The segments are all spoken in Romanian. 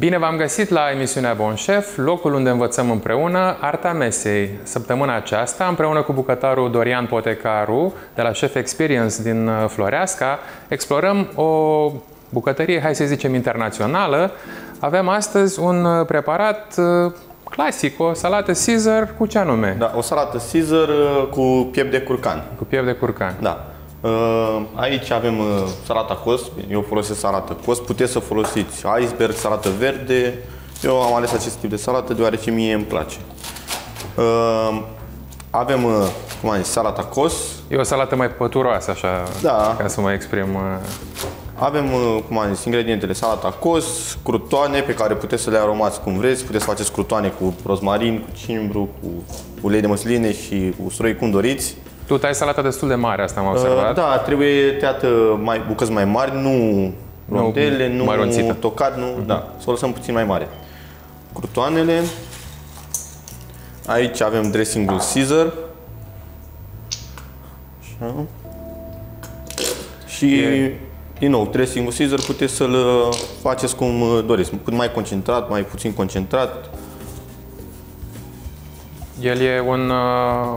Bine v-am găsit la emisiunea Bon Chef, locul unde învățăm împreună arta mesei. Săptămâna aceasta, împreună cu bucătarul Dorian Potecaru de la Chefs Experience din Floreasca, explorăm o bucătărie, hai să zicem, internațională. Avem astăzi un preparat clasic, o salată Caesar cu ce anume? Da, o salată Caesar cu piept de curcan. Cu piept de curcan. Da. Aici avem salata cosp, eu folosesc salată cosp, puteți să folosiți iceberg, salată verde. Eu am ales acest tip de salată deoarece mie îmi place. Avem, cum am zis, salata cosp. E o salată mai păturoasă, așa, da, ca să mă exprim. Avem, cum am zis, ingredientele: salata cosp, crutoane pe care puteți să le aromați cum vreți. Puteți să faceți crutoane cu rozmarin, cu cimbru, cu ulei de măsline și usturoi, cum doriți. Tu tai salata destul de mare, asta am observat. Da, trebuie tăiată bucăți mai mari, nu rondele, nu tocat, nu, da, să o lăsăm puțin mai mare. Crutoanele. Aici avem dressingul Caesar. Așa. Și din nou, dressingul Caesar puteți să-l faceți cum doriți, mai concentrat, mai puțin concentrat. El e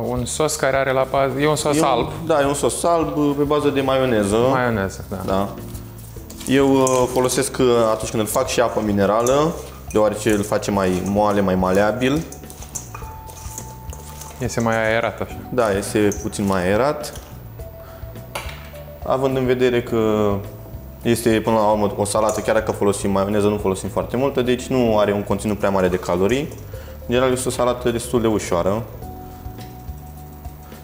un sos care are la bază, e un sos alb. Da, e un sos alb pe bază de maioneză. Maioneză, da. Eu folosesc atunci când îl fac și apă minerală, deoarece îl face mai moale, mai maleabil. Este mai aerat așa. Da, este puțin mai aerat. Având în vedere că este până la urmă o salată, chiar dacă folosim maioneză, nu folosim foarte multă, deci nu are un conținut prea mare de calorii. În general este o salată destul de ușoară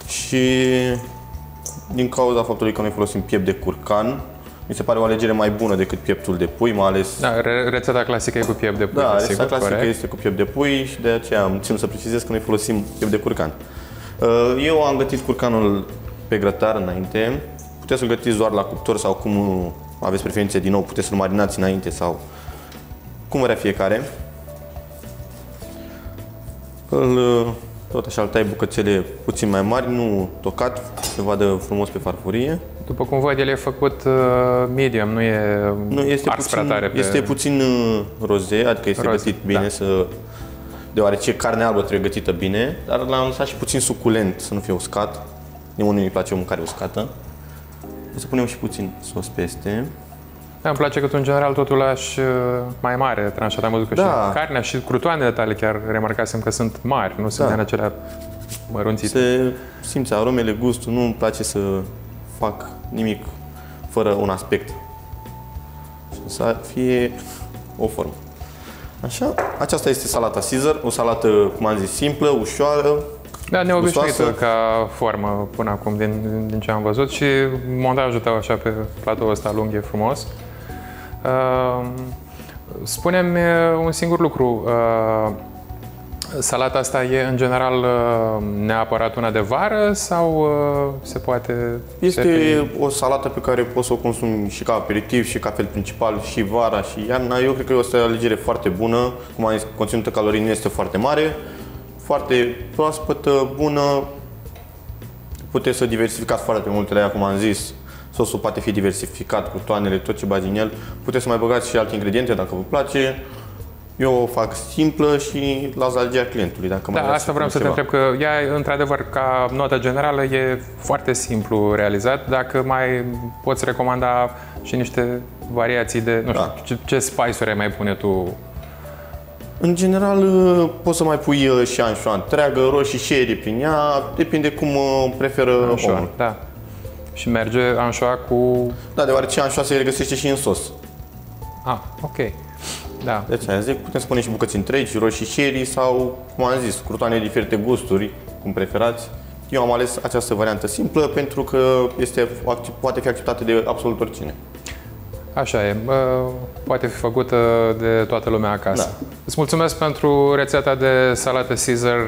și din cauza faptului că noi folosim piept de curcan, mi se pare o alegere mai bună decât pieptul de pui, mai ales... Da, rețeta clasică e cu piept de pui. Da, rețeta clasică este cu piept de pui și de aceea îmi țin să precizez că noi folosim piept de curcan. Eu am gătit curcanul pe grătar înainte, puteți să-l gătiți doar la cuptor sau cum aveți preferințe, din nou, puteți să-l marinați înainte sau cum vrea fiecare. Tot așa, îl tai bucățele puțin mai mari, nu tocat, se vadă frumos pe farfurie. După cum văd, el e făcut medium, nu e ars prea tare pe... Este puțin roze, adică este gătit bine, deoarece carnea albă trebuie gătită bine, dar l-am lăsat și puțin suculent, să nu fie uscat. Nimănui îi place o mâncare uscată. O să punem și puțin sos peste. Da, îmi place că tu, în general, totul lași mai mare tranșat. Am văzut că și carnea și crutoanele tale chiar remarcasem că sunt mari, nu sunt din acelea mărunțite. Se simți aromele, gustul, nu îmi place să fac nimic fără un aspect. Să fie o formă. Așa, aceasta este salata Caesar, o salată, cum am zis, simplă, ușoară. Da, neobișnuită ca formă până acum, din ce am văzut, și montajul tău așa pe platoul ăsta lung e frumos. Spune-mi un singur lucru. Salata asta e, în general, neapărat una de vară sau se poate... Este o salată pe care poți să o consumi și ca aperitiv, și ca fel principal, și vara, și iarna. Eu cred că este o alegere foarte bună. Cum am zis, conținutul calorii nu este foarte mare, foarte proaspătă, bună. Puteți să diversificați foarte multe de aia, cum am zis. Sosul poate fi diversificat, crutoanele, tot ce bagi în el. Puteți să mai băgați și alte ingrediente dacă vă place. Eu o fac simplă și las la alegerea clientului. Dacă mai asta vreau să te întreb, că ea, într-adevăr, ca notă generală, e foarte simplu realizat. Dacă mai poți recomanda și niște variații de, nu știu, ce spice-uri mai pune tu? În general, poți să mai pui și anșoa întreagă, roșii, sherry prin ea, depinde cum preferă omul. Da. Și merge anșoa cu... Da, deoarece anșoa se regăsește și în sos. Ah, ok. Da. Deci, aia zic, putem spune și bucăți întregi, roșii, sherry sau, cum am zis, crutoane de diferite gusturi, cum preferați. Eu am ales această variantă simplă pentru că este, poate fi acceptată de absolut oricine. Așa e, poate fi făcută de toată lumea acasă. Da. Îți mulțumesc pentru rețeta de salată Caesar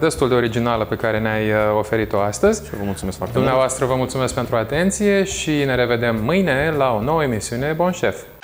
destul de originală pe care ne-ai oferit-o astăzi. Și vă mulțumesc foarte mult. Dumneavoastră vă mulțumesc pentru atenție și ne revedem mâine la o nouă emisiune Bon Chef.